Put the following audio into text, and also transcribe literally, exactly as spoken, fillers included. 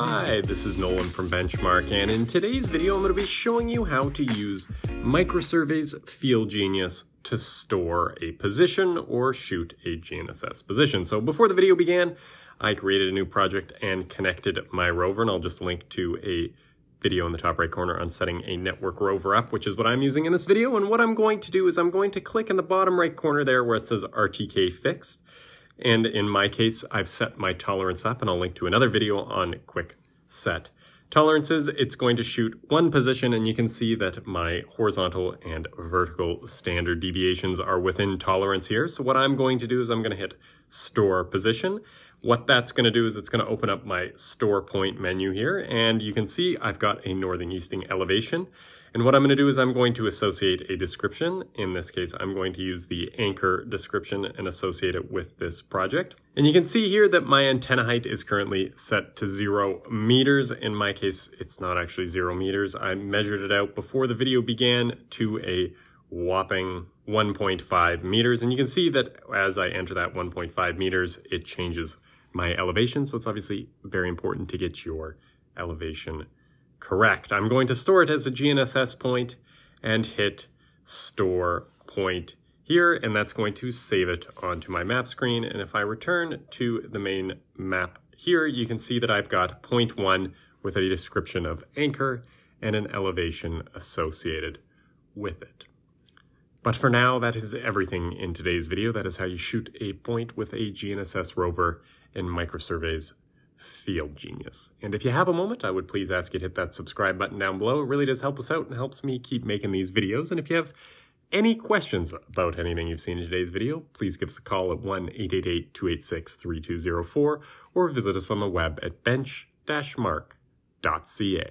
Hi, this is Nolan from Benchmark, and in today's video I'm going to be showing you how to use MicroSurvey's FieldGenius to store a position or shoot a G N S S position. So before the video began, I created a new project and connected my rover, and I'll just link to a video in the top right corner on setting a network rover up, which is what I'm using in this video. And what I'm going to do is I'm going to click in the bottom right corner there where it says R T K fixed. And in my case, I've set my tolerance up, and I'll link to another video on quick set tolerances. It's going to shoot one position, and you can see that my horizontal and vertical standard deviations are within tolerance here. So what I'm going to do is I'm going to hit store position. What that's going to do is it's going to open up my store point menu here, and you can see I've got a northern easting elevation. And what I'm going to do is I'm going to associate a description. In this case, I'm going to use the anchor description and associate it with this project. And you can see here that my antenna height is currently set to zero meters. In my case, it's not actually zero meters. I measured it out before the video began to a whopping one point five meters. And you can see that as I enter that one point five meters, it changes my elevation. So it's obviously very important to get your elevation correct. I'm going to store it as a G N S S point and hit store point here, and that's going to save it onto my map screen. And if I return to the main map here, you can see that I've got point one with a description of anchor and an elevation associated with it. But for now, that is everything in today's video. That is how you shoot a point with a G N S S rover in MicroSurvey's FieldGenius. And if you have a moment, I would please ask you to hit that subscribe button down below. It really does help us out and helps me keep making these videos. And if you have any questions about anything you've seen in today's video, please give us a call at one eight eight eight, two eight six, three two zero four or visit us on the web at bench dash mark dot C A.